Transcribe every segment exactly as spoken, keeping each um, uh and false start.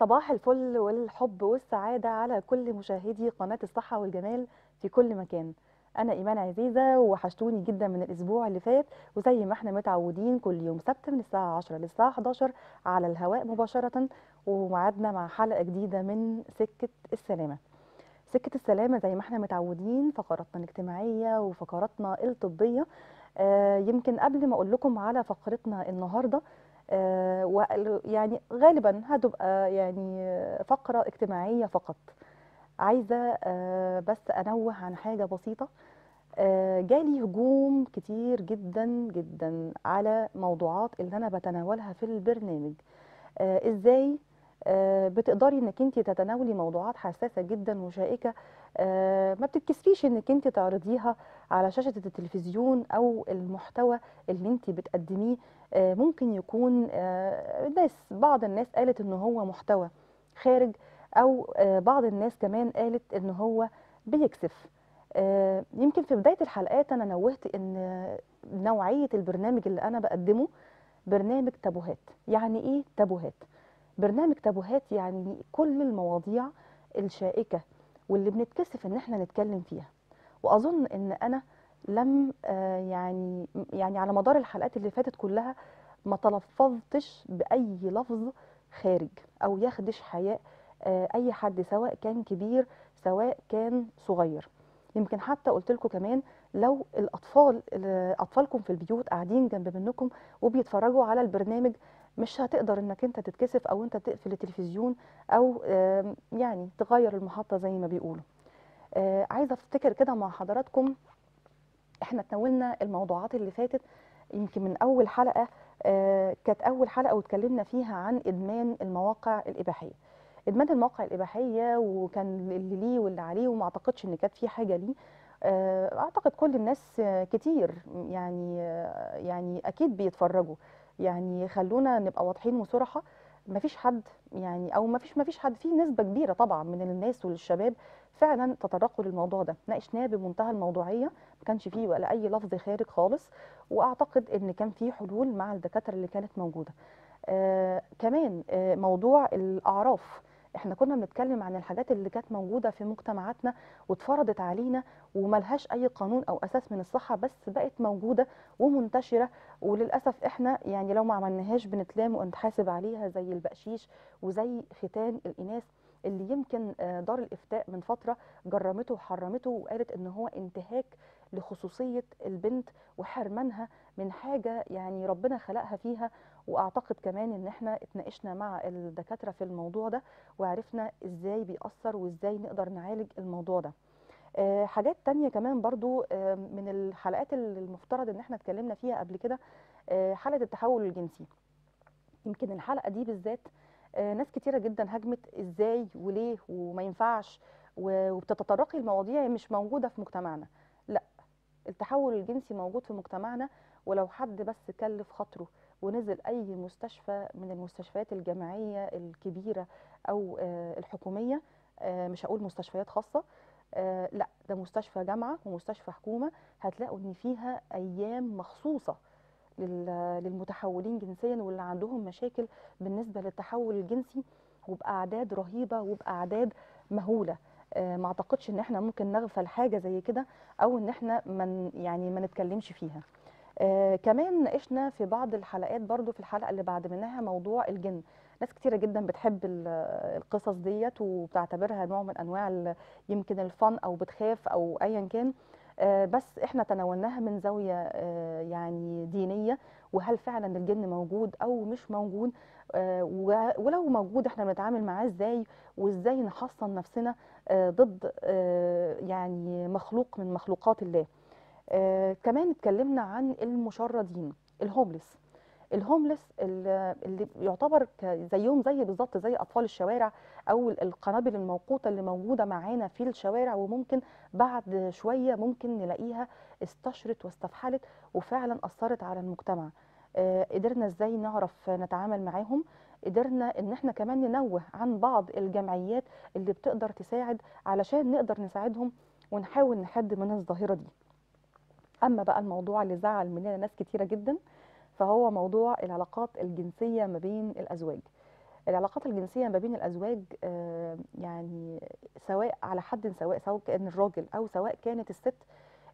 صباح الفل والحب والسعادة على كل مشاهدي قناة الصحة والجمال في كل مكان. أنا إيمان عزيزة وحشتوني جدا من الأسبوع اللي فات، وزي ما احنا متعودين كل يوم سبت من الساعة عشرة للساعة حداشر على الهواء مباشرة، ومعادنا مع حلقة جديدة من سكة السلامة. سكة السلامة زي ما احنا متعودين فقراتنا الاجتماعية وفقراتنا الطبية. آه يمكن قبل ما أقول لكم على فقرتنا النهاردة، آه يعني غالبا هتبقى يعني فقرة اجتماعية فقط. عايزة آه بس أنوه عن حاجة بسيطة. آه جالي هجوم كتير جدا جدا على موضوعات اللي أنا بتناولها في البرنامج. آه إزاي آه بتقدري إنك أنت تتناولي موضوعات حساسة جدا وشائكة، آه ما بتتكسفيش إنك أنت تعرضيها على شاشة التلفزيون، أو المحتوى اللي أنت بتقدميه ممكن يكون الناس بعض الناس قالت ان هو محتوى خارج، او بعض الناس كمان قالت ان هو بيكسف. يمكن في بداية الحلقات انا نوهت ان نوعية البرنامج اللي انا بقدمه برنامج تابوهات. يعني ايه تابوهات؟ برنامج تابوهات يعني كل المواضيع الشائكة واللي بنتكسف ان احنا نتكلم فيها. واظن ان انا لم يعني يعني على مدار الحلقات اللي فاتت كلها ما تلفظتش بأي لفظ خارج أو يخدش حياء أي حد، سواء كان كبير سواء كان صغير. يمكن حتى قلت لكم كمان لو الأطفال أطفالكم في البيوت قاعدين جنب منكم وبيتفرجوا على البرنامج، مش هتقدر إنك أنت تتكسف أو أنت تقفل التلفزيون أو يعني تغير المحطة زي ما بيقولوا. عايزة أفتكر كده مع حضراتكم، احنا تناولنا الموضوعات اللي فاتت. يمكن من اول حلقه آه كانت اول حلقه واتكلمنا فيها عن ادمان المواقع الاباحيه. ادمان المواقع الاباحيه وكان اللي ليه واللي عليه، وما اعتقدش ان كانت في حاجه ليه. آه اعتقد كل الناس آه كتير يعني آه يعني اكيد بيتفرجوا. يعني خلونا نبقى واضحين وصراحه، ما فيش حد يعني او ما فيش ما فيش حد في نسبه كبيره طبعا من الناس والشباب فعلا تطرقوا للموضوع ده. ناقشناه بمنتهى الموضوعيه، ما كانش فيه ولا اي لفظ خارج خالص، واعتقد ان كان فيه حلول مع الدكاتره اللي كانت موجوده. آه كمان آه موضوع الاعراف، احنا كنا بنتكلم عن الحاجات اللي كانت موجوده في مجتمعاتنا واتفرضت علينا وملهاش اي قانون او اساس من الصحه، بس بقت موجوده ومنتشره، وللاسف احنا يعني لو ما عملناهاش بنتلام ونتحاسب عليها، زي البقشيش وزي ختان الاناث اللي يمكن دار الإفتاء من فترة جرمته وحرمته وقالت إن هو انتهاك لخصوصية البنت وحرمانها من حاجة يعني ربنا خلقها فيها. وأعتقد كمان إن احنا اتناقشنا مع الدكاترة في الموضوع ده وعرفنا إزاي بيأثر وإزاي نقدر نعالج الموضوع ده. أه حاجات تانية كمان برضو أه من الحلقات اللي المفترض إن احنا اتكلمنا فيها قبل كده، أه حلقة التحول الجنسي. يمكن الحلقة دي بالذات ناس كتيرة جدا هجمت ازاي وليه وما ينفعش، وبتتطرقي لمواضيع مش موجودة في مجتمعنا. لا، التحول الجنسي موجود في مجتمعنا، ولو حد بس كلف خاطره ونزل اي مستشفى من المستشفيات الجامعية الكبيرة او الحكومية، مش هقول مستشفيات خاصة، لا ده مستشفى جامعة ومستشفى حكومة، هتلاقوا ان فيها ايام مخصوصة للمتحولين جنسيا واللي عندهم مشاكل بالنسبه للتحول الجنسي، وباعداد رهيبه وباعداد مهوله. آه ما اعتقدش ان احنا ممكن نغفل حاجه زي كده او ان احنا من يعني ما نتكلمش فيها. آه كمان ناقشنا في بعض الحلقات برضو، في الحلقه اللي بعد منها موضوع الجن. ناس كتيره جدا بتحب القصص ديت وبتعتبرها نوع من انواع يمكن الفن، او بتخاف او ايا كان. بس احنا تناولناها من زاوية يعني دينية، وهل فعلا الجن موجود او مش موجود، ولو موجود احنا بنتعامل معاه ازاي، وازاي نحصن نفسنا ضد يعني مخلوق من مخلوقات الله. كمان اتكلمنا عن المشردين، الهوملس الهوملس اللي يعتبر زيهم زي بالظبط زي اطفال الشوارع او القنابل الموقوته اللي موجوده معانا في الشوارع، وممكن بعد شويه ممكن نلاقيها استشرت واستفحلت وفعلا اثرت على المجتمع. قدرنا ازاي نعرف نتعامل معاهم؟ قدرنا ان احنا كمان ننوه عن بعض الجمعيات اللي بتقدر تساعد علشان نقدر نساعدهم ونحاول نحد من الظاهره دي. اما بقى الموضوع اللي زعل مننا ناس كتيره جدا فهو موضوع العلاقات الجنسية ما بين الأزواج. العلاقات الجنسية ما بين الأزواج يعني سواء على حد سواء، سواء كان الراجل أو سواء كانت الست،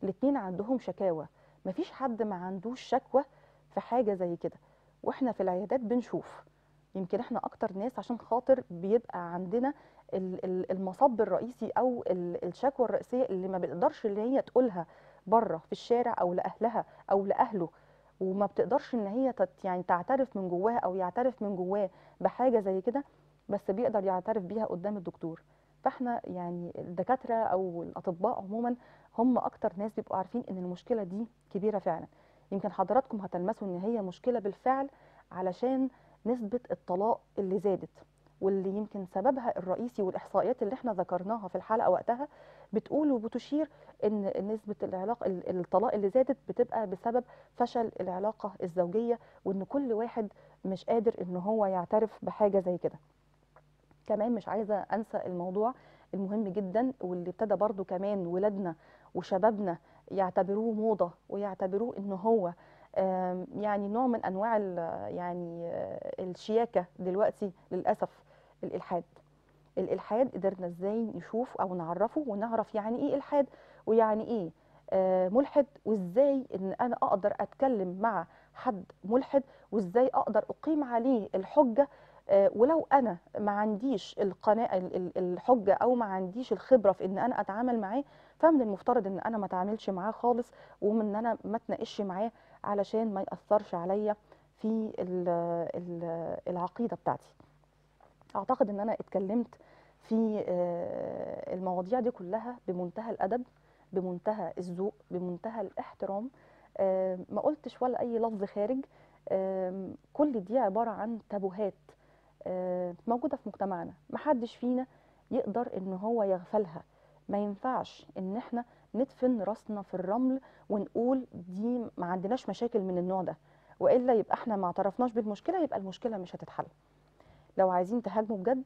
الاتنين عندهم شكاوى، مفيش حد ما عندوش شكوى في حاجة زي كده. وإحنا في العيادات بنشوف يمكن إحنا أكتر ناس عشان خاطر بيبقى عندنا المصب الرئيسي أو الشكوى الرئيسية اللي ما بتقدرش اللي هي تقولها بره في الشارع أو لأهلها أو لأهله، وما بتقدرش ان هي يعني تعترف من جواها او يعترف من جواه بحاجه زي كده، بس بيقدر يعترف بيها قدام الدكتور. فاحنا يعني الدكاتره او الاطباء عموما هم اكتر ناس بيبقوا عارفين ان المشكله دي كبيره فعلا. يمكن حضراتكم هتلمسوا ان هي مشكله بالفعل علشان نسبه الطلاق اللي زادت، واللي يمكن سببها الرئيسي والاحصائيات اللي احنا ذكرناها في الحلقه وقتها بتقول وبتشير ان نسبه العلاقه الطلاق اللي زادت بتبقى بسبب فشل العلاقه الزوجيه، وان كل واحد مش قادر ان هو يعترف بحاجه زي كده. كمان مش عايزه انسى الموضوع المهم جدا واللي ابتدى برضو كمان ولادنا وشبابنا يعتبروه موضه ويعتبروه ان هو يعني نوع من انواع يعني الشياكه دلوقتي، للاسف الالحاد. الالحاد قدرنا ازاي نشوف او نعرفه ونعرف يعني ايه الحاد ويعني ايه ملحد، وازاي ان انا اقدر اتكلم مع حد ملحد، وازاي اقدر اقيم عليه الحجه ولو انا ما عنديش القناعه الحجه او ما عنديش الخبره في ان انا اتعامل معاه. فمن المفترض ان انا ما اتعاملش معاه خالص، ومن ان انا ما اتناقش معاه علشان ما ياثرش عليا في العقيده بتاعتي. اعتقد ان انا اتكلمت في المواضيع دي كلها بمنتهى الادب، بمنتهى الذوق، بمنتهى الاحترام، ما قلتش ولا اي لفظ خارج. كل دي عباره عن تابوهات موجوده في مجتمعنا، محدش فينا يقدر ان هو يغفلها. ما ينفعش ان احنا ندفن راسنا في الرمل ونقول دي ما عندناش مشاكل من النوع ده، والا يبقى احنا ما اعترفناش بالمشكله، يبقى المشكله مش هتتحل. لو عايزين تهاجموا بجد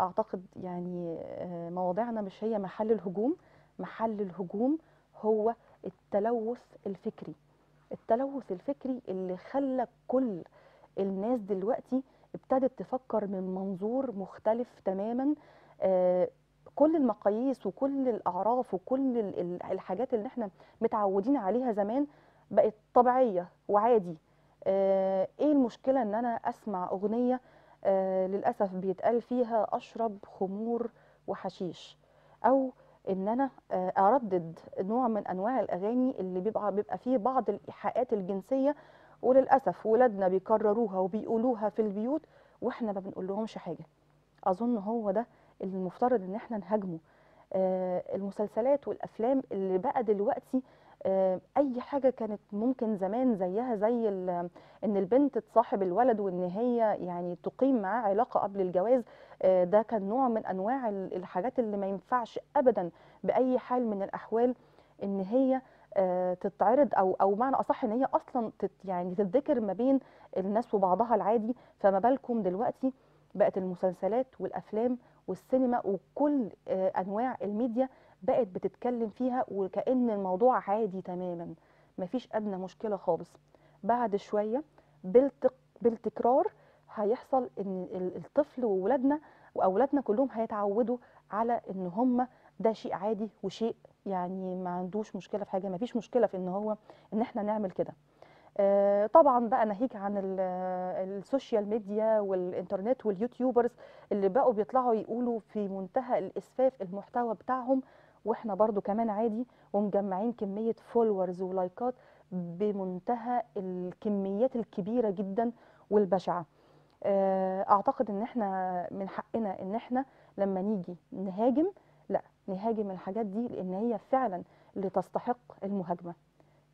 اعتقد يعني مواضيعنا مش هي محل الهجوم، محل الهجوم هو التلوث الفكري. التلوث الفكري اللي خلى كل الناس دلوقتي ابتدت تفكر من منظور مختلف تماما. كل المقاييس وكل الاعراف وكل الحاجات اللي احنا متعودين عليها زمان بقت طبيعيه وعادي. ايه المشكله ان انا اسمع اغنيه للاسف بيتقال فيها اشرب خمور وحشيش، او ان انا اردد نوع من انواع الاغاني اللي بيبقى بيبقى فيه بعض الايحاءات الجنسيه، وللاسف ولادنا بيكرروها وبيقولوها في البيوت واحنا ما بنقولهمش حاجه. اظن هو ده اللي المفترض ان احنا نهاجمه. المسلسلات والافلام اللي بقى دلوقتي اي حاجه كانت ممكن زمان زيها زي ان البنت تصاحب الولد وان هي يعني تقيم معاه علاقه قبل الجواز، ده كان نوع من انواع الحاجات اللي ما ينفعش ابدا باي حال من الاحوال ان هي تتعرض او او معنى اصح ان هي اصلا تت يعني تتذكر ما بين الناس وبعضها العادي. فما بالكم دلوقتي بقت المسلسلات والافلام والسينما وكل انواع الميديا بقت بتتكلم فيها وكأن الموضوع عادي تماما، مفيش ادنى مشكله خالص. بعد شويه بالتكرار هيحصل ان الطفل وولادنا واولادنا كلهم هيتعودوا على ان هم ده شيء عادي وشيء يعني ما عندوش مشكله في حاجه، مفيش مشكله في ان هو ان احنا نعمل كده. طبعا بقى ناهيك عن السوشيال ميديا والانترنت واليوتيوبرز اللي بقوا بيطلعوا يقولوا في منتهى الاسفاف المحتوى بتاعهم واحنا برضو كمان عادي ومجمعين كميه فولورز ولايكات بمنتهى الكميات الكبيره جدا والبشعه. اعتقد ان احنا من حقنا ان احنا لما نيجي نهاجم لا نهاجم الحاجات دي لان هي فعلا اللي تستحق المهاجمه.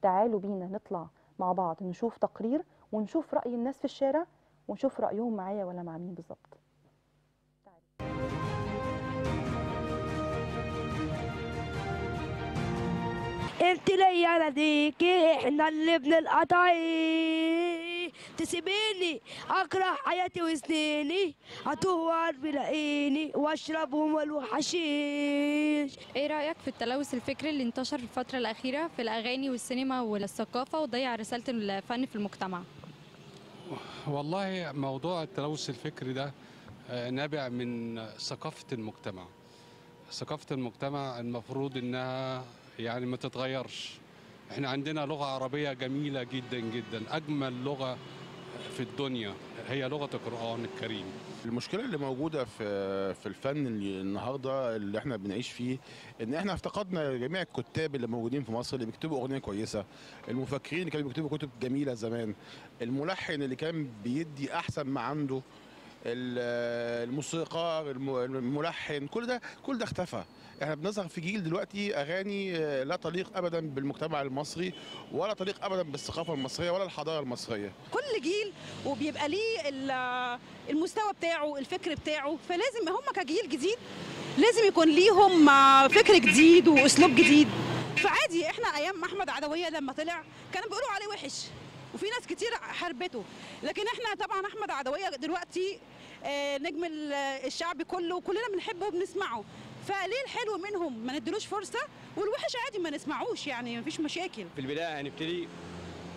تعالوا بينا نطلع مع بعض نشوف تقرير ونشوف راي الناس في الشارع ونشوف رايهم معايا ولا مع مين بالظبط. انت ليا انا ديكي احنا اللي بنلقطعي تسيبيني اكره حياتي وسنيني اتوه وقت بلاقيني واشربهم والوحشيش. ايه رايك في التلوث الفكري اللي انتشر في الفتره الاخيره في الاغاني والسينما والثقافه وضيع رساله الفن في المجتمع؟ والله موضوع التلوث الفكري ده نابع من ثقافه المجتمع. ثقافه المجتمع المفروض انها يعني ما تتغيرش. احنا عندنا لغة عربية جميلة جدا جدا، أجمل لغة في الدنيا هي لغة القرآن الكريم. المشكلة اللي موجودة في في الفن اللي النهارده اللي احنا بنعيش فيه ان احنا افتقدنا جميع الكتاب اللي موجودين في مصر اللي بيكتبوا أغنية كويسة، المفكرين اللي كانوا بيكتبوا كتب جميلة زمان، الملحن اللي كان بيدي أحسن ما عنده، الموسيقار الملحن، كل ده كل ده اختفى. احنا بنظهر في جيل دلوقتي اغاني لا تليق ابدا بالمجتمع المصري ولا تليق ابدا بالثقافه المصريه ولا الحضاره المصريه. كل جيل وبيبقى ليه المستوى بتاعه، الفكر بتاعه، فلازم هم كجيل جديد لازم يكون ليهم فكر جديد واسلوب جديد. فعادي احنا ايام احمد عدويه لما طلع كانوا بيقولوا عليه وحش وفي ناس كتير حاربته، لكن احنا طبعا احمد عدويه دلوقتي نجم الشعب كله وكلنا بنحبه وبنسمعه، فليه الحلو منهم ما ندلوش فرصه والوحش عادي ما نسمعوش، يعني مفيش مشاكل. في البدايه هنبتدي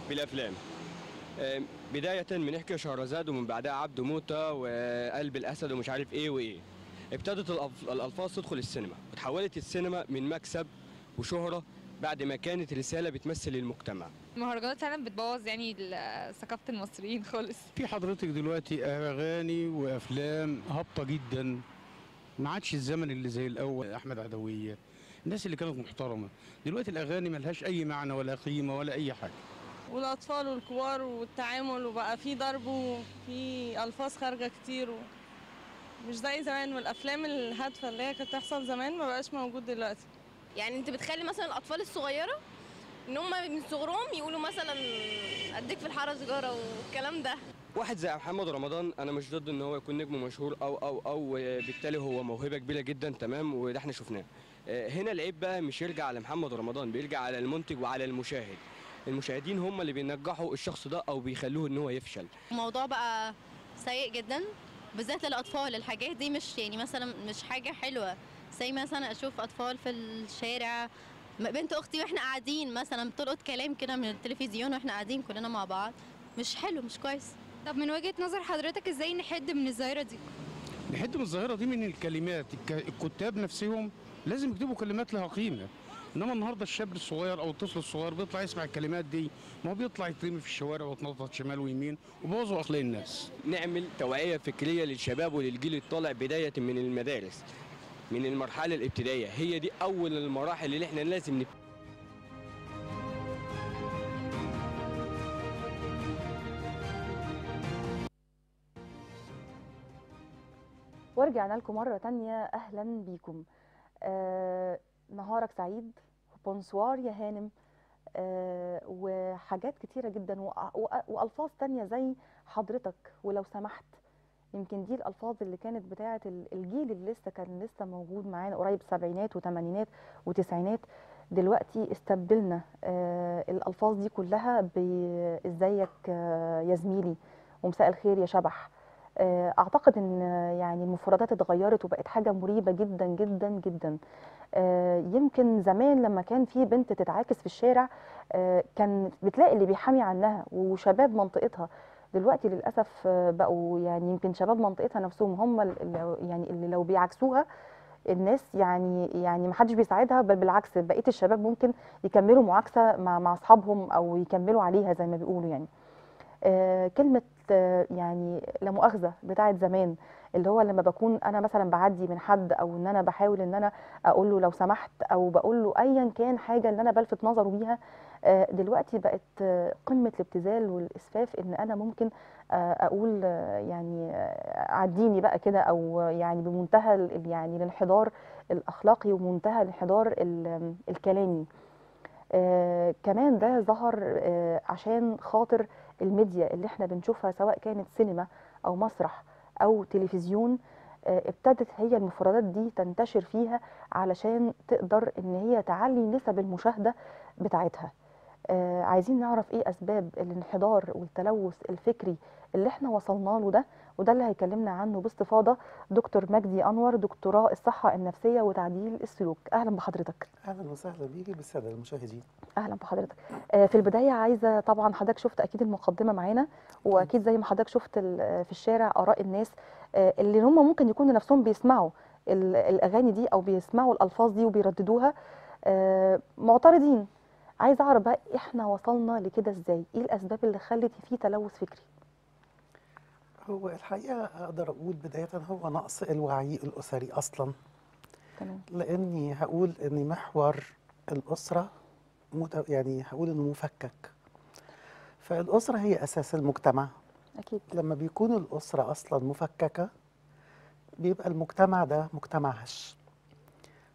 بالافلام. بدايه بنحكي شهرزاد ومن بعدها عبده موته وقلب الاسد ومش عارف ايه وايه. ابتدت الالفاظ تدخل السينما وتحولت السينما من مكسب وشهره بعد ما كانت رساله بتمثل المجتمع. المهرجانات فعلا بتبوظ يعني ثقافه المصريين خالص. في حضرتك دلوقتي اغاني وافلام هابطه جدا، ما عادش الزمن اللي زي الاول. احمد عدويه الناس اللي كانت محترمه، دلوقتي الاغاني ملهاش اي معنى ولا قيمه ولا اي حاجه. والاطفال والكبار والتعامل وبقى في ضرب وفي الفاظ خارجه كتير مش زي زمان، والافلام الهادفه اللي هي كانت تحصل زمان ما بقاش موجود دلوقتي. يعني انت بتخلي مثلا الاطفال الصغيره ان هم من صغرهم يقولوا مثلا اديك في الحاره سيجاره والكلام ده. واحد زي محمد رمضان انا مش ضد ان هو يكون نجم مشهور او او او بالتالي هو موهبه كبيره جدا، تمام، وده احنا شفناه. هنا العيب بقى مش يرجع على محمد رمضان، بيرجع على المنتج وعلى المشاهد. المشاهدين هم اللي بينجحوا الشخص ده او بيخلوه ان هو يفشل. الموضوع بقى سيء جدا بالذات للاطفال. الحاجات دي مش يعني مثلا مش حاجه حلوه، زي مثلا اشوف اطفال في الشارع، بنت اختي واحنا قاعدين مثلا بتلقط كلام كده من التلفزيون واحنا قاعدين كلنا مع بعض، مش حلو، مش كويس. طب من وجهه نظر حضرتك ازاي نحد من الظاهره دي؟ نحد من الظاهره دي من الكلمات. الكتاب نفسهم لازم يكتبوا كلمات لها قيمه، انما النهارده الشاب الصغير او الطفل الصغير بيطلع يسمع الكلمات دي، ما هو بيطلع يترمي في الشوارع ويتنطط شمال ويمين وبوظوا اخلاق الناس. نعمل توعيه فكريه للشباب وللجيل الطالع بدايه من المدارس، من المرحله الابتدائيه، هي دي اول المراحل اللي احنا لازم نبتدي. ورجعنا لكم مرة تانية، أهلا بيكم. آه، نهارك سعيد، بونسوار يا هانم، آه، وحاجات كتيرة جدا وألفاظ تانية زي حضرتك ولو سمحت. يمكن دي الألفاظ اللي كانت بتاعة الجيل اللي لسه كان لسه موجود معانا قريب، سبعينات وثمانينات وتسعينات. دلوقتي استبدلنا آه، الألفاظ دي كلها بإزيك آه، يا زميلي ومساء الخير يا شبح. اعتقد ان يعني المفردات اتغيرت وبقت حاجه مريبه جدا جدا جدا. يمكن زمان لما كان في بنت تتعاكس في الشارع كان بتلاقي اللي بيحامي عنها وشباب منطقتها. دلوقتي للاسف بقوا يعني يمكن شباب منطقتها نفسهم هم اللي يعني اللي لو بيعاكسوها الناس يعني يعني ما حدش بيساعدها، بل بالعكس بقيه الشباب ممكن يكملوا معاكسه مع مع اصحابهم او يكملوا عليها زي ما بيقولوا. يعني كلمه يعني لا مؤاخذه بتاعت زمان اللي هو لما بكون انا مثلا بعدي من حد، او ان انا بحاول ان انا اقول له لو سمحت، او بقول له ايا كان حاجه اللي انا بلفت نظره بيها. دلوقتي بقت قمه الابتذال والاسفاف ان انا ممكن اقول يعني عديني بقى كده، او يعني بمنتهى يعني الانحدار الاخلاقي ومنتهى الانحدار الكلامي. آه كمان ده ظهر آه عشان خاطر الميديا اللي احنا بنشوفها، سواء كانت سينما او مسرح او تلفزيون. آه ابتدت هي المفردات دي تنتشر فيها علشان تقدر ان هي تعلي نسب المشاهدة بتاعتها. آه عايزين نعرف ايه اسباب الانحدار والتلوث الفكري اللي احنا وصلنا له ده، وده اللي هيكلمنا عنه باستفاضه دكتور مجدي انور، دكتوراه الصحه النفسيه وتعديل السلوك. اهلا بحضرتك. اهلا وسهلا بيكي بالساده المشاهدين. اهلا بحضرتك. آه في البدايه عايزه، طبعا حضرتك شفت اكيد المقدمه معانا، واكيد زي ما حضرتك شفت في الشارع اراء الناس آه اللي هم ممكن يكونوا نفسهم بيسمعوا الاغاني دي او بيسمعوا الالفاظ دي وبيرددوها، آه معترضين. عايزه اعرف بقى احنا وصلنا لكده ازاي؟ ايه الاسباب اللي خلت فيه تلوث فكري؟ هو الحقيقة أقدر أقول بداية هو نقص الوعي الأسري أصلا. تمام. لأني هقول إن محور الأسرة مت... يعني هقول إنه مفكك. فالأسرة هي أساس المجتمع. أكيد. لما بيكون الأسرة أصلا مفككة بيبقى المجتمع ده مجتمع هش.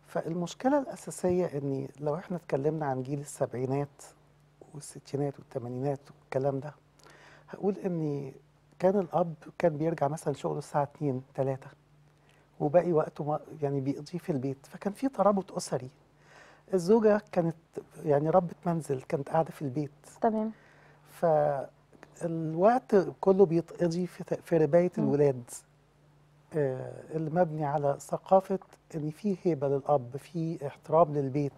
فالمشكلة الأساسية إن لو إحنا اتكلمنا عن جيل السبعينات والستينات والثمانينات والكلام ده، هقول إن كان الأب كان بيرجع مثلا شغله الساعة اتنين تلاتة وباقي وقته يعني بيقضيه في البيت، فكان في ترابط أسري. الزوجة كانت يعني ربة منزل، كانت قاعدة في البيت. تمام. فالوقت كله بيتقضي في رباية الولاد، آه اللي مبني على ثقافة إن في هيبة للأب، في احترام للبيت.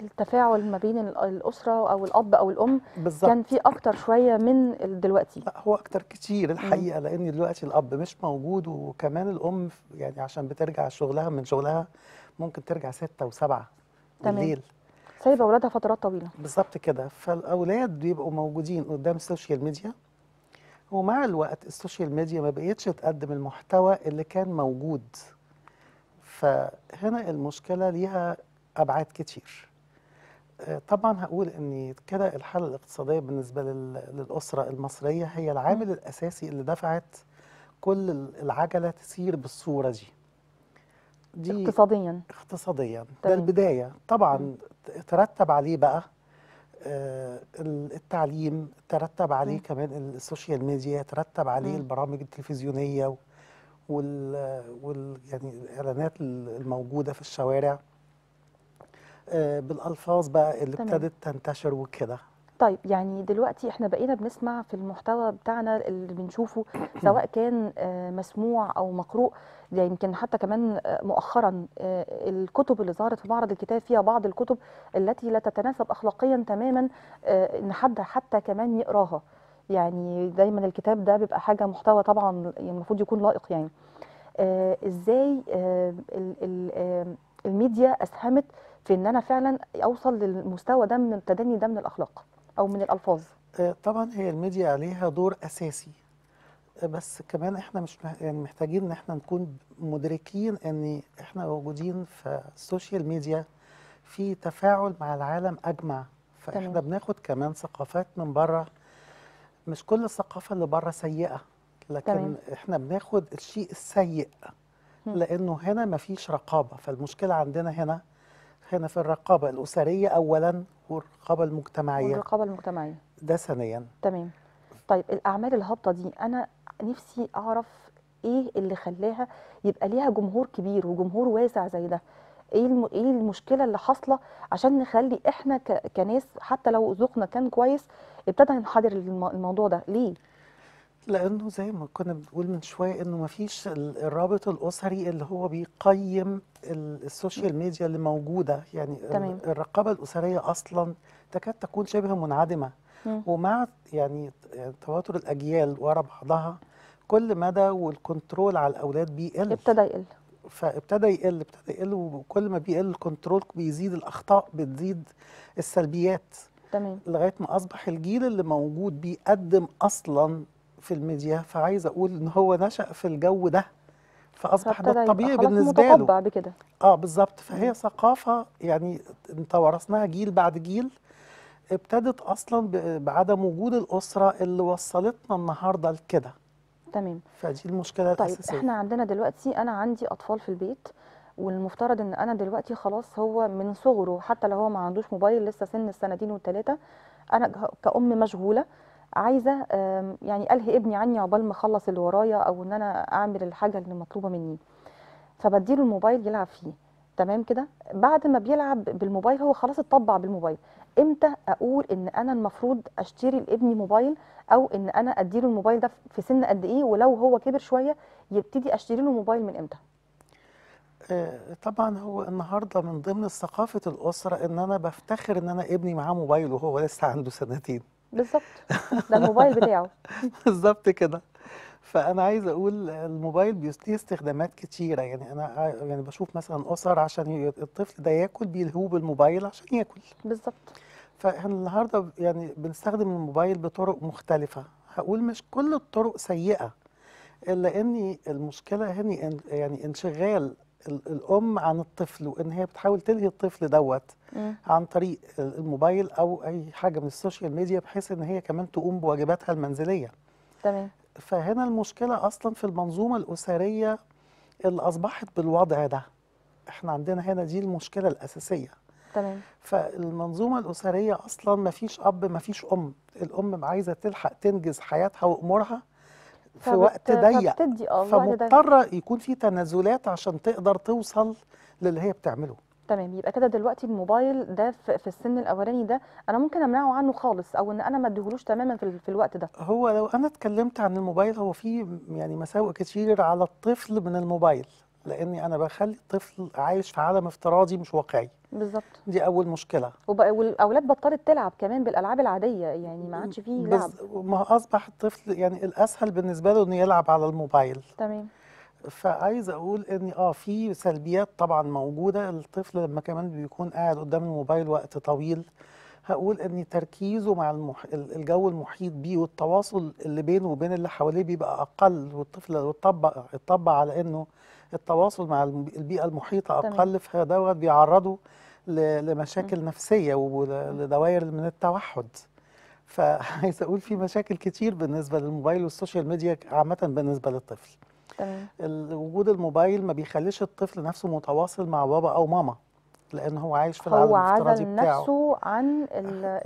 التفاعل ما بين الاسره او الاب او الام بالزبط. كان في اكتر شويه من دلوقتي. لا هو اكتر كتير الحقيقه، لان دلوقتي الاب مش موجود، وكمان الام يعني عشان بترجع شغلها من شغلها ممكن ترجع ستة وسبعة بالليل، سايبه اولادها فترات طويله. بالظبط كده. فالاولاد بيبقوا موجودين قدام السوشيال ميديا، ومع الوقت السوشيال ميديا ما بقتش تقدم المحتوى اللي كان موجود. فهنا المشكله ليها ابعاد كتير. طبعا هقول ان كده الحاله الاقتصاديه بالنسبه للاسره المصريه هي العامل الاساسي اللي دفعت كل العجله تسير بالصوره دي. دي اقتصاديا اقتصاديا ده البدايه. طبعا م. ترتب عليه بقى التعليم، ترتب عليه م. كمان السوشيال ميديا، ترتب عليه م. البرامج التلفزيونيه وال, وال... يعني الاعلانات الموجوده في الشوارع بالالفاظ بقى اللي ابتدت تنتشر وكده. طيب يعني دلوقتي احنا بقينا بنسمع في المحتوى بتاعنا اللي بنشوفه سواء كان مسموع او مقروء، يعني يمكن حتى كمان مؤخرا الكتب اللي ظهرت في معرض الكتاب فيها بعض الكتب التي لا تتناسب اخلاقيا تماما ان حد حتى كمان يقراها. يعني دايما الكتاب ده بيبقى حاجه محتوى طبعا المفروض يكون لائق. يعني ازاي الميديا اسهمت في ان انا فعلا اوصل للمستوى ده من التدني ده من الاخلاق او من الالفاظ؟ طبعا هي الميديا عليها دور اساسي، بس كمان احنا مش يعني محتاجين ان احنا نكون مدركين ان احنا موجودين في السوشيال ميديا في تفاعل مع العالم اجمع. فاحنا تمام. بناخد كمان ثقافات من بره. مش كل الثقافه اللي بره سيئه، لكن تمام. احنا بناخد الشيء السيء لانه هنا مفيش رقابه. فالمشكله عندنا هنا هنا في الرقابة الأسرية أولاً، والرقابة المجتمعية والرقابة المجتمعية ده ثانياً. تمام. طيب الأعمال الهابطة دي أنا نفسي أعرف إيه اللي خلاها يبقى ليها جمهور كبير وجمهور واسع زي ده؟ إيه الم... إيه المشكلة اللي حاصلة عشان نخلي إحنا ك... كناس حتى لو ذوقنا كان كويس ابتدى ينحدر الم... الموضوع ده ليه؟ لأنه زي ما كنا بنقول من شوية إنه مفيش الرابط الأسري اللي هو بيقيم السوشيال ميديا اللي موجودة. يعني تمام. الرقابة الأسرية أصلا تكاد تكون شبه منعدمة. مم. ومع يعني تواتر الأجيال ورا بعضها كل مدى والكنترول على الأولاد بيقل. ابتدى يقل. فابتدى يقل ابتدى يقل وكل ما بيقل الكنترول بيزيد الأخطاء، بتزيد السلبيات. تمام. لغاية ما أصبح الجيل اللي موجود بيقدم أصلا في الميديا، فعايز اقول ان هو نشأ في الجو ده. فاصبح ده الطبيعي بالنسبه له، متطبع بكده. اه بالظبط. فهي م. ثقافه يعني انت ورثناها جيل بعد جيل، ابتدت اصلا بعدم وجود الاسره اللي وصلتنا النهارده لكده. تمام. فدي المشكله الاساسيه. طيب احنا عندنا دلوقتي، انا عندي اطفال في البيت، والمفترض ان انا دلوقتي خلاص هو من صغره حتى لو هو ما عندوش موبايل لسه سن السنتين والثلاثه، انا كأم مشغوله عايزه يعني ألهي ابني عني عقبال ما اخلص اللي ورايا، او ان انا اعمل الحاجه اللي مطلوبه مني، فبديله الموبايل يلعب فيه. تمام كده. بعد ما بيلعب بالموبايل هو خلاص اتطبع بالموبايل. امتى اقول ان انا المفروض اشتري لابني موبايل، او ان انا اديله الموبايل ده في سن قد ايه، ولو هو كبر شويه يبتدي اشتري له موبايل من امتى؟ طبعا هو النهارده من ضمن ثقافه الاسره ان انا بفتخر ان انا ابني معاه موبايل وهو لسه عنده سنتين. بالظبط، ده الموبايل بتاعه. بالظبط كده. فانا عايز اقول الموبايل ليه استخدامات كتيره، يعني انا يعني بشوف مثلا اسر عشان الطفل ده ياكل بيلهوه بالموبايل عشان ياكل. بالظبط. فاحنا النهارده يعني بنستخدم الموبايل بطرق مختلفه، هقول مش كل الطرق سيئه، الا ان المشكله هنا يعني انشغال الام عن الطفل، وان هي بتحاول تلهي الطفل دوت عن طريق الموبايل او اي حاجه من السوشيال ميديا، بحيث ان هي كمان تقوم بواجباتها المنزليه. تمام. فهنا المشكله اصلا في المنظومه الاسريه اللي اصبحت بالوضع ده. احنا عندنا هنا دي المشكله الاساسيه. تمام. فالمنظومه الاسريه اصلا ما فيش اب ما فيش ام، الام عايزه تلحق تنجز حياتها وامورها في وقت ضيق، فمضطره يكون في تنازلات عشان تقدر توصل للي هي بتعمله. تمام. يبقى كده دلوقتي الموبايل ده في السن الاولاني ده انا ممكن امنعه عنه خالص، او ان انا ما اديهولوش تماما في, في الوقت ده. هو لو انا اتكلمت عن الموبايل هو في يعني مساوئ كتير على الطفل من الموبايل، لاني انا بخلي الطفل عايش في عالم افتراضي مش واقعي. بالظبط. دي اول مشكله. والاولاد بطلت تلعب كمان بالالعاب العاديه، يعني ما عادش فيه لعب، ما اصبح الطفل يعني الاسهل بالنسبه له انه يلعب على الموبايل. تمام. فعايز اقول ان اه في سلبيات طبعا موجوده، الطفل لما كمان بيكون قاعد قدام الموبايل وقت طويل، هقول ان تركيزه مع المح... الجو المحيط بيه والتواصل اللي بينه وبين اللي حواليه بيبقى اقل، والطفل اتطبع اتطبع على انه التواصل مع البيئه المحيطه اقل، فدوت بيعرضه لمشاكل م. نفسيه ولدوائر من التوحد. فعايز اقول في مشاكل كتير بالنسبه للموبايل والسوشيال ميديا عامه بالنسبه للطفل. تمام. وجود الموبايل ما بيخليش الطفل نفسه متواصل مع بابا او ماما، لان هو عايش في العالم الافتراضي بتاعه، هو عزل نفسه عن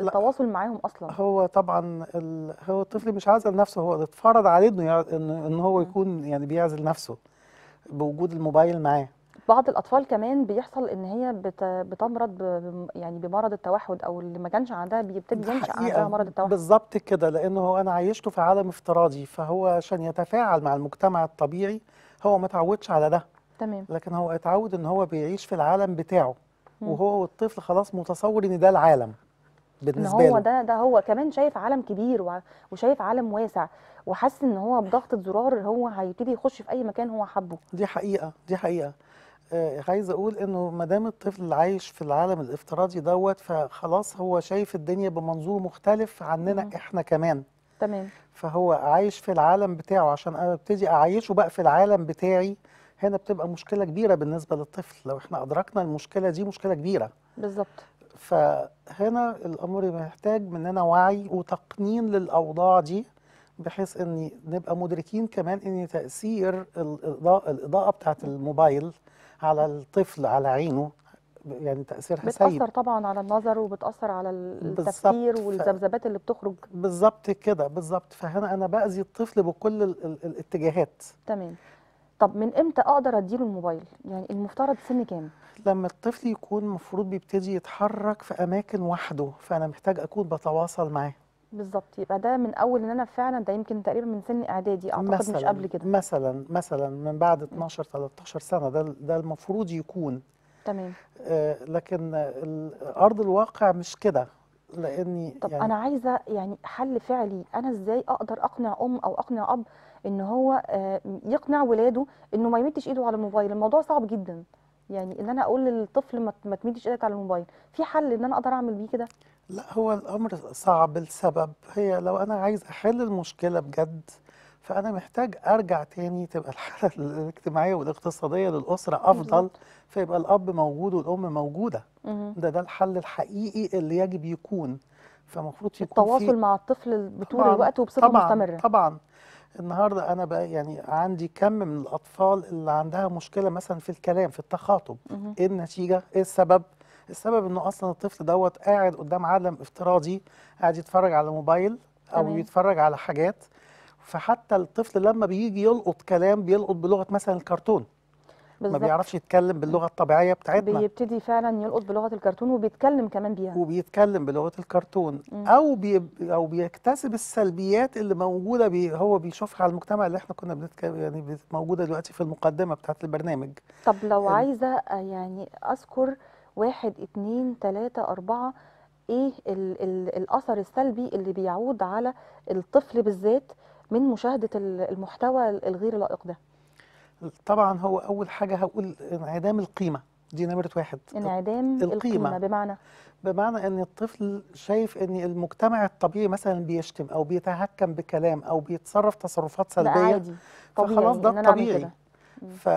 التواصل معاهم اصلا. هو طبعا ال... هو الطفل مش عازل نفسه، هو اتفرض عليه انه يع... ان هو يكون يعني بيعزل نفسه بوجود الموبايل معاه. بعض الاطفال كمان بيحصل ان هي بت... بتمرض ب... يعني بمرض التوحد، او اللي ما كانش عندها بيبتدي ينشأ عندها مرض التوحد. بالظبط كده، لانه هو انا عايشته في عالم افتراضي، فهو عشان يتفاعل مع المجتمع الطبيعي هو ما اتعودش على ده. تمام. لكن هو اتعود ان هو بيعيش في العالم بتاعه، وهو والطفل خلاص متصور ان ده العالم بالنسبه له، هو ده ده هو كمان شايف عالم كبير وشايف عالم واسع، وحاسس ان هو بضغطه زرار هو هيبتدي يخش في اي مكان هو حبه. دي حقيقه، دي حقيقه. آه عايز اقول انه ما دام الطفل عايش في العالم الافتراضي دوت، فخلاص هو شايف الدنيا بمنظور مختلف عننا. مم. احنا كمان. تمام. فهو عايش في العالم بتاعه، عشان انا ابتدي اعيشه بقى في العالم بتاعي، هنا بتبقى مشكلة كبيرة بالنسبة للطفل. لو احنا أدركنا المشكلة دي، مشكلة كبيرة. بالظبط. فهنا الأمر محتاج مننا وعي وتقنين للأوضاع دي، بحيث ان نبقى مدركين كمان ان تأثير الإضاءة, الإضاءة بتاعة الموبايل على الطفل، على عينه، يعني تأثيرها سيء. بتأثر طبعا على النظر، وبتأثر على التفكير والذبذبات اللي بتخرج. بالظبط كده. بالظبط. فهنا أنا بأذي الطفل بكل الاتجاهات. تمام. طب من امتى اقدر اديله الموبايل؟ يعني المفترض سن كام؟ لما الطفل يكون المفروض بيبتدي يتحرك في اماكن وحده، فانا محتاج اكون بتواصل معاه. بالظبط. يبقى ده من اول ان انا فعلا ده يمكن تقريبا من سن اعدادي اعتقد، مثلاً مش قبل كده. مثلا مثلا من بعد اتناشر تلتاشر سنه ده ده المفروض يكون. تمام. آه لكن ارض الواقع مش كده، لاني طب يعني انا عايزه يعني حل فعلي، انا ازاي اقدر اقنع ام او اقنع اب ان هو يقنع ولاده انه ما يمدش ايده على الموبايل؟ الموضوع صعب جدا، يعني ان انا اقول للطفل ما تمدش ايدك على الموبايل، في حل ان انا اقدر اعمل بيه كده؟ لا، هو الامر صعب لسبب، هي لو انا عايز احل المشكله بجد فأنا محتاج أرجع تاني تبقى الحالة الاجتماعية والاقتصادية للأسرة أفضل، فيبقى الأب موجود والأم موجودة. ده ده الحل الحقيقي اللي يجب يكون. فمفروض يكون التواصل مع الطفل بطول الوقت وبصفة مستمرة. طبعا النهارده أنا بقى يعني عندي كم من الأطفال اللي عندها مشكلة مثلا في الكلام، في التخاطب. إيه النتيجة؟ إيه السبب؟ السبب إنه أصلا الطفل دوت قاعد قدام عالم افتراضي، قاعد يتفرج على موبايل أو يتفرج على حاجات. فحتى الطفل لما بيجي يلقط كلام بيلقط بلغه مثلا الكرتون، ما بيعرفش يتكلم باللغه الطبيعيه بتاعتنا، بيبتدي فعلا يلقط بلغه الكرتون وبيتكلم كمان بيها وبيتكلم بلغه الكرتون م. او بي او بيكتسب السلبيات اللي موجوده بي هو بيشوفها على المجتمع اللي احنا كنا بنتكلم يعني موجوده دلوقتي في المقدمه بتاعه البرنامج. طب لو عايزه يعني اذكر واحد اتنين تلاته اربعه، ايه ال ال الاثر السلبي اللي بيعود على الطفل بالذات من مشاهدة المحتوى الغير لائق ده؟ طبعا هو أول حاجة هقول انعدام القيمة، دي نمرة واحد. انعدام القيمة, القيمة بمعنى؟ بمعنى أن الطفل شايف أن المجتمع الطبيعي مثلا بيشتم أو بيتهكم بكلام أو بيتصرف تصرفات سلبية، ده عادي طبيعي، فخلاص ده الطبيعي. ف...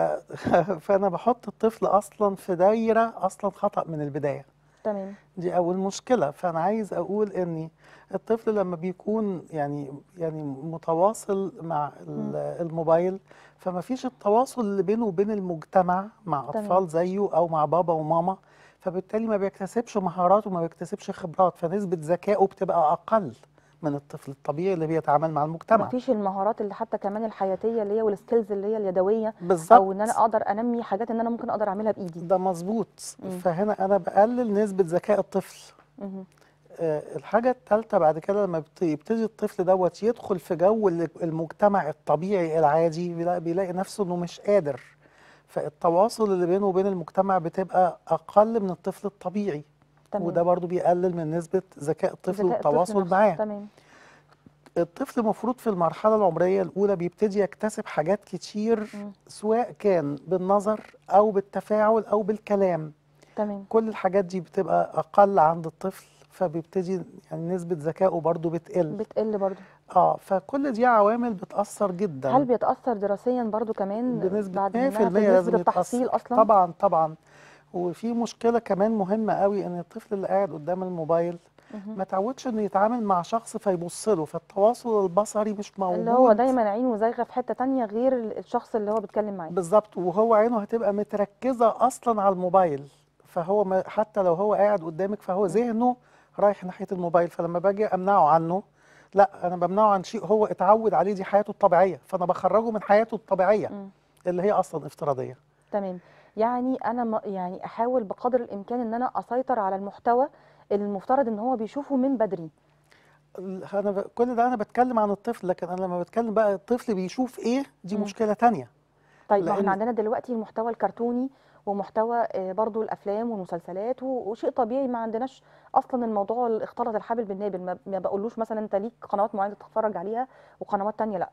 فأنا بحط الطفل أصلا في دايرة أصلا خطأ من البداية. تمام، دي أول مشكلة. فأنا عايز أقول إن الطفل لما بيكون يعني يعني متواصل مع الموبايل، فما فيش التواصل اللي بينه وبين المجتمع مع أطفال زيه أو مع بابا وماما، فبالتالي ما بيكتسبش مهارات وما بيكتسبش خبرات، فنسبة ذكائه بتبقى أقل من الطفل الطبيعي اللي بيتعامل مع المجتمع. مفيش المهارات اللي حتى كمان الحياتيه اللي هي والسكيلز اللي هي اليدويه بالظبط، او ان انا اقدر انمي حاجات ان انا ممكن اقدر اعملها بايدي. ده مظبوط. فهنا انا بقلل نسبه ذكاء الطفل. مم. آه الحاجه الثالثه بعد كده لما يبتدي الطفل دوت يدخل في جو المجتمع الطبيعي العادي، بيلاقي, بيلاقي نفسه انه مش قادر، فالتواصل اللي بينه وبين المجتمع بتبقى اقل من الطفل الطبيعي. تمام. وده برضو بيقلل من نسبة ذكاء الطفل والتواصل معاه. تمام. الطفل المفروض في المرحلة العمرية الأولى بيبتدي يكتسب حاجات كتير، م. سواء كان بالنظر أو بالتفاعل أو بالكلام. تمام. كل الحاجات دي بتبقى أقل عند الطفل، فبيبتدي يعني نسبة ذكائه برضو بتقل بتقل برضو. اه فكل دي عوامل بتأثر جدا. هل بيتأثر دراسيا برضو كمان بنسبة مية في المية لازم التحصيل أصلا؟ طبعا طبعا. وفي مشكلة كمان مهمة قوي، ان الطفل اللي قاعد قدام الموبايل ما تعودش انه يتعامل مع شخص فيبص له، فالتواصل البصري مش موجود، اللي هو دايما عينه زايغة في حتة تانية غير الشخص اللي هو بيتكلم معاه. بالظبط، وهو عينه هتبقى متركزة اصلا على الموبايل، فهو حتى لو هو قاعد قدامك فهو ذهنه رايح ناحية الموبايل. فلما باجي امنعه عنه، لا انا بمنعه عن شيء هو اتعود عليه، دي حياته الطبيعية، فانا بخرجه من حياته الطبيعية اللي هي اصلا افتراضية. تمام. يعني انا يعني احاول بقدر الامكان ان انا اسيطر على المحتوى المفترض ان هو بيشوفه من بدري. انا ب... كل ده انا بتكلم عن الطفل، لكن انا لما بتكلم بقى الطفل بيشوف ايه، دي م. مشكله تانية. طيب لأن... احنا عندنا دلوقتي المحتوى الكرتوني ومحتوى برضو الافلام والمسلسلات وشيء طبيعي، ما عندناش اصلا الموضوع اللي اختلط الحبل بالنابل، ما بقولوش مثلا انت ليك قنوات معينه تتفرج عليها وقنوات تانية لا.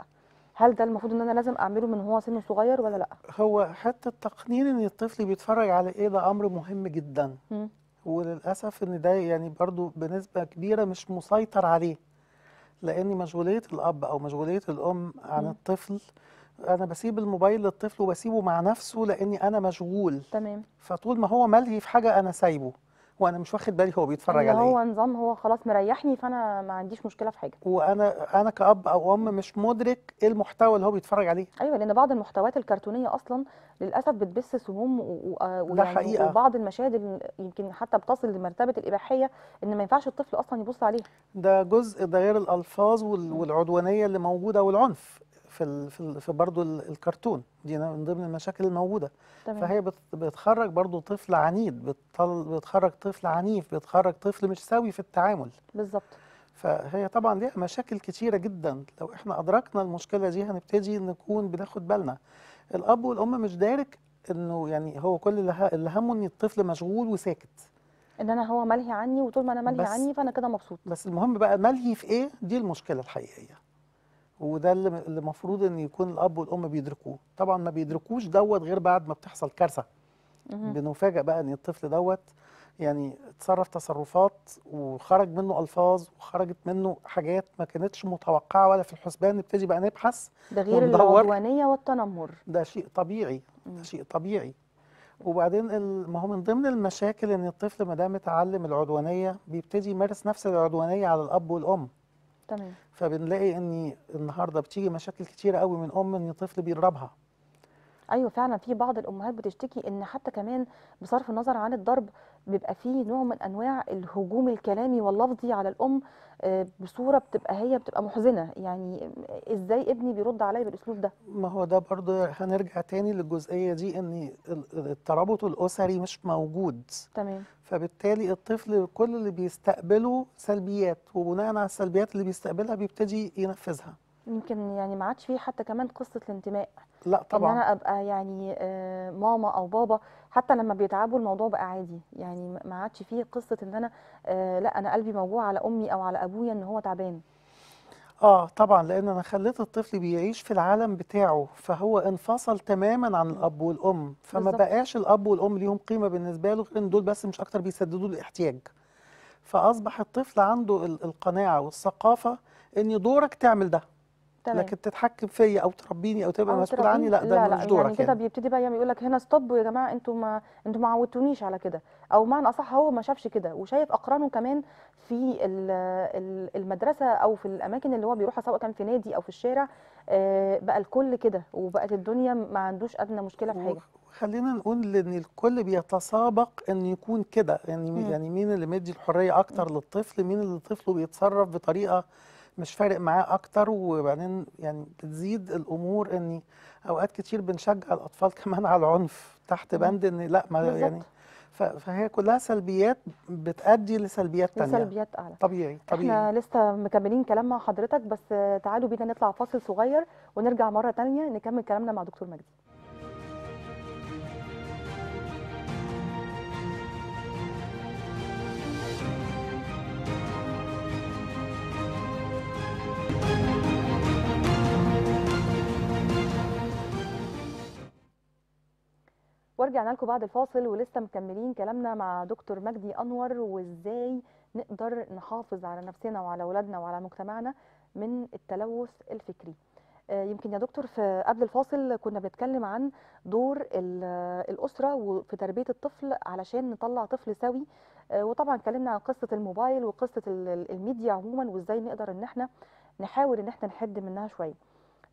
هل ده المفروض ان انا لازم اعمله من هو سنه صغير ولا لا؟ هو حتى التقنين ان الطفل بيتفرج على ايه ده امر مهم جدا. م. وللاسف ان ده يعني برضو بنسبه كبيره مش مسيطر عليه، لان مشغوليه الاب او مشغوليه الام عن م. الطفل. انا بسيب الموبايل للطفل وبسيبه مع نفسه لاني انا مشغول. تمام. فطول ما هو ملهي في حاجه انا سايبه وانا مش واخد بالي هو بيتفرج على ايه. هو نظام هو خلاص مريحني، فانا ما عنديش مشكله في حاجه، وانا انا كاب او ام مش مدرك ايه المحتوى اللي هو بيتفرج عليه. ايوه، لان بعض المحتوات الكرتونيه اصلا للاسف بتبث سموم ويعني وبعض المشاهد يمكن حتى بتصل لمرتبه الاباحيه، ان ما ينفعش الطفل اصلا يبص عليها. ده جزء ده غير الالفاظ والعدوانيه اللي موجوده والعنف في في برضه الكرتون، دي من ضمن المشاكل الموجوده. تمام. فهي بتخرج برضه طفل عنيد، بتخرج طفل عنيف، بتخرج طفل مش سوي في التعامل. بالظبط. فهي طبعا ليها مشاكل كتيره جدا، لو احنا ادركنا المشكله دي هنبتدي نكون بناخد بالنا. الاب والام مش دارك انه يعني هو كل اللي همه ان الطفل مشغول وساكت، ان انا هو ملهي عني، وطول ما انا ملهي عني فانا كده مبسوط. بس المهم بقى ملهي في ايه، دي المشكله الحقيقيه، وده اللي المفروض ان يكون الاب والام بيدركوه. طبعا ما بيدركوش دوت غير بعد ما بتحصل كارثه. بنفاجئ بقى ان الطفل دوت يعني اتصرف تصرفات وخرج منه ألفاظ وخرجت منه حاجات ما كانتش متوقعة ولا في الحسبان. نبتدي بقى نبحث، ده غير العدوانية والتنمر، ده شيء طبيعي، ده شيء طبيعي. وبعدين ما هو من ضمن المشاكل ان الطفل ما دام اتعلم العدوانية بيبتدي يمارس نفس العدوانية على الأب والأم. تمام. فبنلاقي ان النهارده بتيجي مشاكل كتيرة قوي من أم ان الطفل بيضربها. ايوه فعلا، في بعض الامهات بتشتكي ان حتى كمان بصرف النظر عن الضرب بيبقى فيه نوع من انواع الهجوم الكلامي واللفظي على الام بصوره بتبقى هي بتبقى محزنه، يعني ازاي ابني بيرد عليا بالاسلوب ده؟ ما هو ده برضه هنرجع تاني للجزئيه دي ان الترابط الاسري مش موجود. تمام. فبالتالي الطفل كل اللي بيستقبله سلبيات، وبناء على السلبيات اللي بيستقبلها بيبتدي ينفذها. يمكن يعني ما عادش فيه حتى كمان قصه الانتماء. لا طبعا، ان انا ابقى يعني ماما او بابا، حتى لما بيتعبوا الموضوع بقى عادي، يعني ما عادش فيه قصه ان انا لا انا قلبي موجوع على امي او على ابويا ان هو تعبان. اه طبعا، لان انا خليت الطفل بيعيش في العالم بتاعه، فهو انفصل تماما عن الاب والام، فما بقاش الاب والام ليهم قيمه بالنسبه له غير ان دول بس مش اكتر بيسددوا الاحتياج. فاصبح الطفل عنده القناعه والثقافه ان دورك تعمل ده، لكن تتحكم فيا او تربيني او تبقى مسؤول عني، لا ده مش دورك. يعني كده بيبتدي بقى يقول لك هنا ستوب يا جماعه، انتوا ما انتوا ما عودتونيش على كده، او معنى اصح هو ما شافش كده وشايف اقرانه كمان في المدرسه او في الاماكن اللي هو بيروحها سواء كان في نادي او في الشارع، بقى الكل كده وبقت الدنيا ما عندوش ادنى مشكله في حاجه. خلينا نقول ان الكل بيتسابق ان يكون كده، يعني مم. يعني مين اللي مدي الحريه اكتر مم. للطفل، مين اللي طفله بيتصرف بطريقه مش فارق معاه اكتر. وبعدين يعني بتزيد الامور ان اوقات كتير بنشجع الاطفال كمان على العنف تحت بند ان لا ما بالزبط. يعني فهي كلها سلبيات بتؤدي لسلبيات تانية، سلبيات اعلى. طبيعي طبيعي. احنا لسه مكملين كلام مع حضرتك، بس تعالوا بينا نطلع فاصل صغير ونرجع مره تانية نكمل كلامنا مع دكتور مجدي. ورجعنا لكم بعد الفاصل ولسه مكملين كلامنا مع دكتور مجدي انور، وازاي نقدر نحافظ على نفسنا وعلى اولادنا وعلى مجتمعنا من التلوث الفكري. يمكن يا دكتور في قبل الفاصل كنا بنتكلم عن دور الاسره وفي تربيه الطفل علشان نطلع طفل سوي، وطبعا اتكلمنا عن قصه الموبايل وقصه الميديا عموما وازاي نقدر ان احنا نحاول ان احنا نحد منها شويه.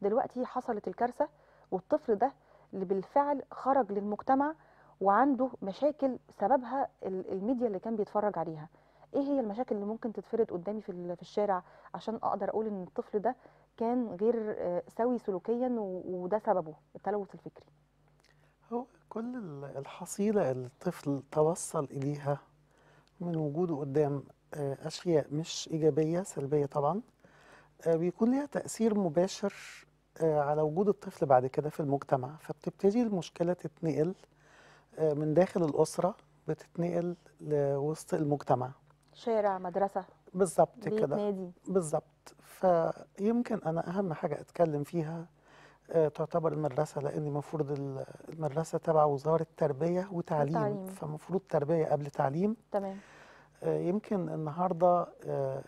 دلوقتي حصلت الكارثه والطفل ده اللي بالفعل خرج للمجتمع وعنده مشاكل سببها الميديا اللي كان بيتفرج عليها. ايه هي المشاكل اللي ممكن تتفرض قدامي في الشارع عشان اقدر اقول ان الطفل ده كان غير سوي سلوكيا وده سببه التلوث الفكري؟ هو كل الحصيلة اللي الطفل توصل اليها من وجوده قدام اشياء مش ايجابية، سلبية طبعا، بيكون ليها تأثير مباشر على وجود الطفل بعد كده في المجتمع. فبتبتدي المشكلة تتنقل من داخل الأسرة، بتتنقل لوسط المجتمع، شارع، مدرسة، بالظبط كده، نادي، بالظبط. فيمكن أنا أهم حاجة أتكلم فيها تعتبر المدرسة، لأن المفروض المدرسة تبع وزارة التربية وتعليم التعليم. فمفروض تربية قبل تعليم. تمام. يمكن النهاردة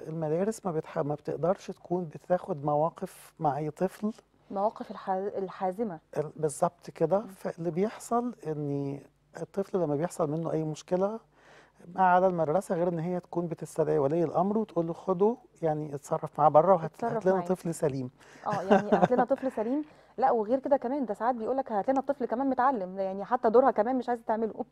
المدارس ما, بتح... ما بتقدرش تكون بتاخد مواقف مع أي طفل، مواقف الحازمة، بالظبط كده. فاللي بيحصل ان الطفل لما بيحصل منه اي مشكله على المدرسه غير ان هي تكون بتستدعي ولي الامر وتقول له خده يعني اتصرف معاه بره وهات لنا طفل سليم. اه يعني هات لنا طفل سليم. لا وغير كده كمان ده ساعات بيقول لك هات لنا الطفل كمان متعلم، يعني حتى دورها كمان مش عايزه تعمله.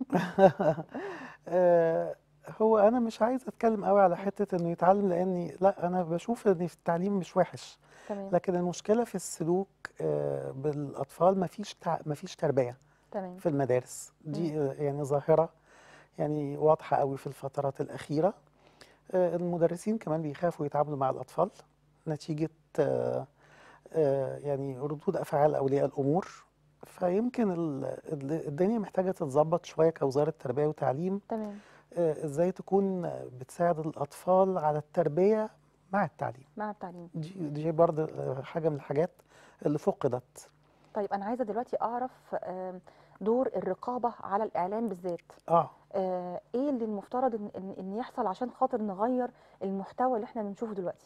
هو انا مش عايزه اتكلم قوي على حته انه يتعلم، لاني لا انا بشوف ان في التعليم مش وحش. تمام. لكن المشكله في السلوك بالاطفال، ما فيش ما فيش تربيه. تمام. في المدارس دي يعني ظاهره يعني واضحه قوي في الفترات الاخيره. المدرسين كمان بيخافوا يتعاملوا مع الاطفال نتيجه يعني ردود افعال اولياء الامور. فيمكن الدنيا محتاجه تتظبط شويه كوزاره تربيه وتعليم. تمام. ازاي تكون بتساعد الاطفال على التربيه مع التعليم، مع التعليم دي دي برضه حاجه من الحاجات اللي فقدت. طيب انا عايزه دلوقتي اعرف دور الرقابه على الاعلام بالذات. اه آه ايه اللي المفترض ان, إن, إن يحصل عشان خاطر نغير المحتوى اللي احنا بنشوفه دلوقتي؟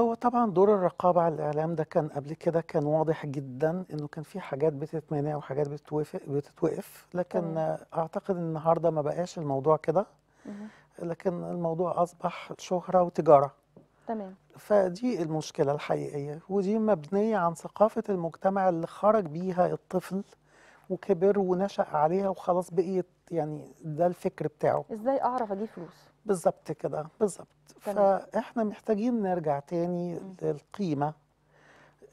هو طبعا دور الرقابه على الاعلام ده كان قبل كده كان واضح جدا، انه كان في حاجات بتتمنع وحاجات بتتوقف بتتوقف لكن آه. اعتقد النهارده ما بقاش الموضوع كده، لكن الموضوع اصبح شهره وتجاره. تمام. فدي المشكله الحقيقيه، ودي مبنيه عن ثقافه المجتمع اللي خرج بيها الطفل وكبر ونشأ عليها وخلاص بقيت، يعني ده الفكر بتاعه. ازاي اعرف اجيب فلوس؟ بالظبط كده، بالظبط. فاحنا محتاجين نرجع تاني م. للقيمه،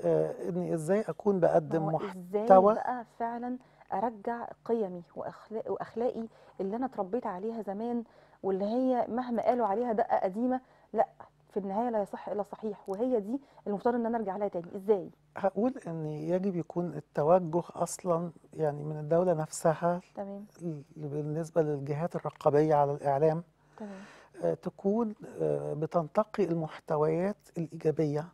آه ان ازاي اكون بقدم محتوى، ازاي بقى فعلا ارجع قيمي واخلاقي واخلاقي اللي انا اتربيت عليها زمان، واللي هي مهما قالوا عليها دقه قديمه، لا في النهايه لا يصح الا صحيح، وهي دي المفترض ان انا ارجع لها تاني. ازاي؟ هقول ان يجب يكون التوجه اصلا يعني من الدوله نفسها. تمام. بالنسبه للجهات الرقابيه على الاعلام، تمام، آه تكون آه بتنتقي المحتويات الايجابيه،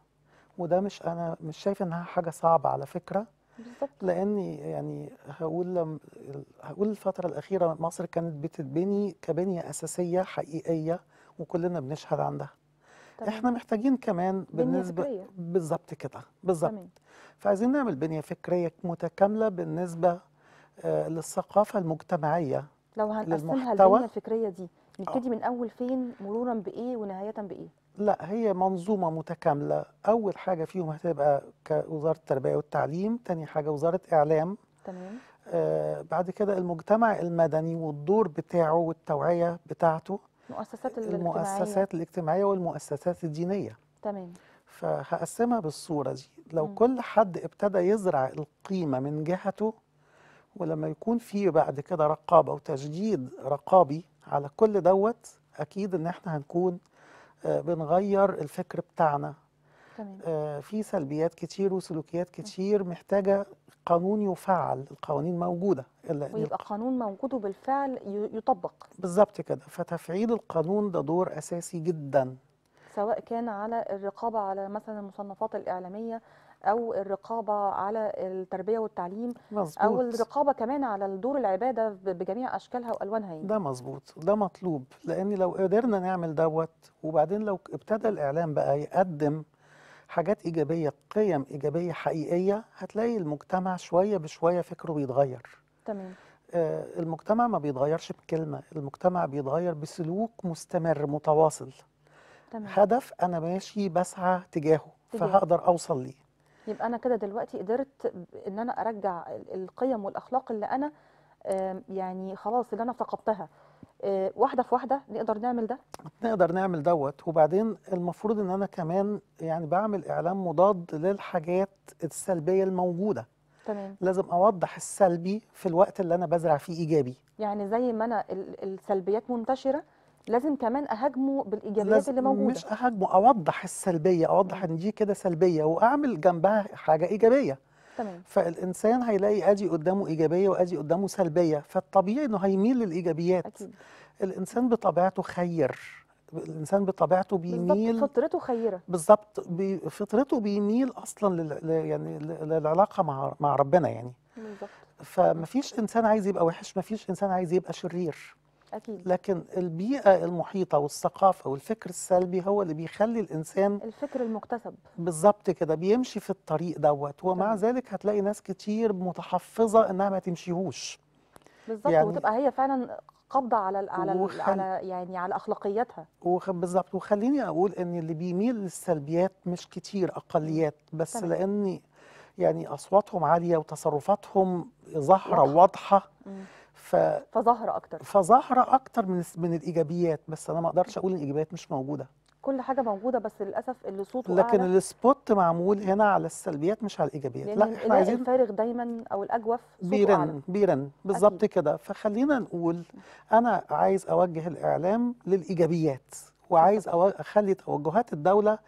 وده مش انا مش شايف انها حاجه صعبه على فكره. بالظبط. لان يعني هقول لم هقول الفتره الاخيره مصر كانت بتتبني كبنيه اساسيه حقيقيه وكلنا بنشهد عندها. تمام. احنا محتاجين كمان بالنسبه بالظبط كده، بالظبط. فعايزين نعمل بنيه فكريه متكامله بالنسبه آه للثقافه المجتمعيه. لو هنقسمها البنيه الفكريه دي نبتدي آه. من اول فين، مرورا بايه ونهايه بايه؟ لا، هي منظومه متكامله. اول حاجه فيهم هتبقى كوزاره التربيه والتعليم، تاني حاجه وزاره اعلام. تمام. آه بعد كده المجتمع المدني والدور بتاعه والتوعيه بتاعته، المؤسسات الاجتماعية. المؤسسات الاجتماعية والمؤسسات الدينية. تمام. فهقسمها بالصورة دي. لو م. كل حد ابتدى يزرع القيمة من جهته، ولما يكون فيه بعد كده رقابة وتشديد رقابي على كل دوت، أكيد إن إحنا هنكون آه بنغير الفكر بتاعنا. تمام. آه في سلبيات كتير وسلوكيات كتير محتاجة قانون يفعل، القوانين موجودة إلا ويبقى قانون موجود وبالفعل يطبق. بالظبط كده. فتفعيل القانون ده دور أساسي جدا، سواء كان على الرقابة على مثلا المصنفات الإعلامية، أو الرقابة على التربية والتعليم. مظبوط. أو الرقابة كمان على دور العبادة بجميع أشكالها وألوانها يعني. ده مظبوط، ده مطلوب. لأن لو قدرنا نعمل دوت، وبعدين لو ابتدى الإعلام بقى يقدم حاجات إيجابية، قيم إيجابية حقيقية، هتلاقي المجتمع شوية بشوية فكره بيتغير. تمام. آه المجتمع ما بيتغيرش بكلمة، المجتمع بيتغير بسلوك مستمر متواصل. تمام. هدف أنا ماشي بسعى تجاهه، تجاه. فهقدر أوصل ليه. يبقى أنا كده دلوقتي قدرت إن أنا أرجع القيم والأخلاق اللي أنا آه يعني خلاص اللي أنا افتقدتها. واحدة في واحدة نقدر نعمل ده؟ نقدر نعمل دوت. وبعدين المفروض ان انا كمان يعني بعمل اعلام مضاد للحاجات السلبية الموجودة. تمام. لازم اوضح السلبي في الوقت اللي انا بزرع فيه ايجابي. يعني زي ما انا السلبيات منتشرة، لازم كمان اهاجمه بالايجابيات اللي موجودة. مش اهاجمه، اوضح السلبية، اوضح ان دي كده سلبية واعمل جنبها حاجة ايجابية. تمام. فالإنسان هيلاقي أدي قدامه إيجابية وأدي قدامه سلبية، فالطبيعي إنه هيميل للإيجابيات. أكيد. الإنسان بطبيعته خير، الإنسان بطبيعته بيميل. بالظبط. فطرته خيرة. بالظبط. بي... فطرته بيميل أصلا لل... يعني للعلاقة مع مع ربنا يعني. بالظبط. فمفيش إنسان عايز يبقى وحش، مفيش إنسان عايز يبقى شرير. أكيد. لكن البيئة المحيطة والثقافة والفكر السلبي هو اللي بيخلي الإنسان، الفكر المكتسب. بالظبط كده، بيمشي في الطريق دوت. ومع ذلك هتلاقي ناس كتير متحفظة إنها ما تمشيهوش. بالظبط. يعني وتبقى هي فعلا قابضة على على وخل... على يعني على أخلاقياتها. وخ... بالظبط. وخليني أقول إن اللي بيميل للسلبيات مش كتير، أقليات بس. طبعا. لأن يعني أصواتهم عالية وتصرفاتهم ظاهرة واضحة. مم. ف... فظاهرة أكتر فظاهرة أكتر من من الإيجابيات. بس أنا ما أقدرش أقول الإيجابيات مش موجودة، كل حاجة موجودة، بس للأسف اللي صوته أعلى. لكن السبوت معمول هنا على السلبيات مش على الإيجابيات. يعني لا، إحنا عايزين الفارغ دايما أو الأجوف بيرن بيرن. بالظبط كده. فخلينا نقول أنا عايز أوجه الإعلام للإيجابيات، وعايز أخلي توجهات الدولة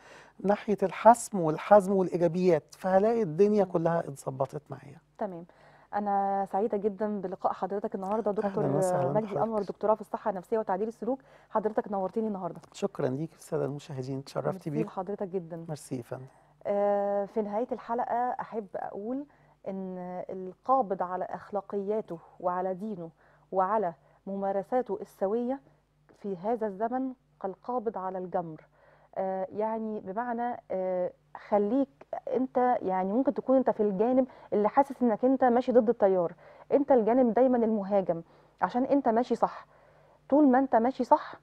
ناحية الحسم والحزم والإيجابيات، فهلاقي الدنيا كلها اتظبطت معايا. تمام. أنا سعيدة جدا بلقاء حضرتك النهارده دكتور مجدي انور، دكتوراه في الصحة النفسية وتعديل السلوك. حضرتك نورتيني النهارده. شكرا ليك السادة المشاهدين، اتشرفت بيك. ميرسي لحضرتك جدا. ميرسي يا فندم. آه في نهاية الحلقة أحب أقول ان القابض على اخلاقياته وعلى دينه وعلى ممارساته السويه في هذا الزمن كالقابض على الجمر. آه يعني بمعنى آه خليك انت، يعني ممكن تكون انت في الجانب اللي حاسس انك انت ماشي ضد التيار، انت الجانب دايما المهاجم، عشان انت ماشي صح. طول ما انت ماشي صح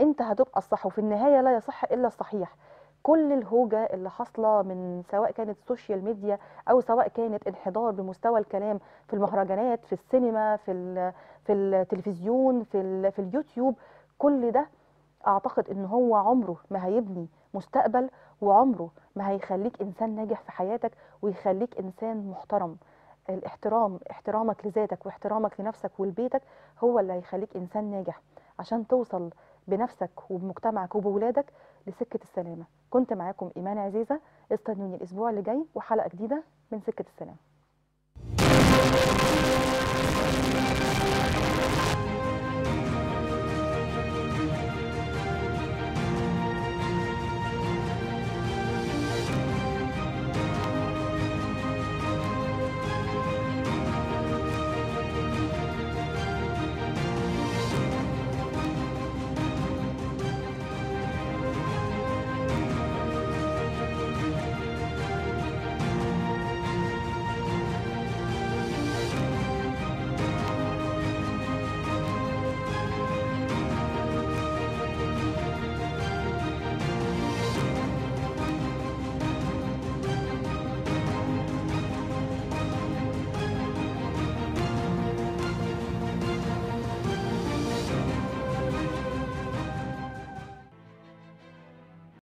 انت هتبقى الصح، وفي النهايه لا يصح الا الصحيح. كل الهوجه اللي حاصله من سواء كانت سوشيال ميديا او سواء كانت انحدار بمستوى الكلام في المهرجانات، في السينما، في في التلفزيون، في في اليوتيوب، كل ده اعتقد ان هو عمره ما هيبني مستقبل، وعمره ما هيخليك انسان ناجح في حياتك ويخليك انسان محترم. الاحترام، احترامك لذاتك واحترامك لنفسك ولبيتك هو اللي هيخليك انسان ناجح، عشان توصل بنفسك وبمجتمعك وبولادك لسكة السلامة. كنت معاكم إيمان عزيزة، استنوني الأسبوع اللي جاي وحلقة جديدة من سكة السلامة.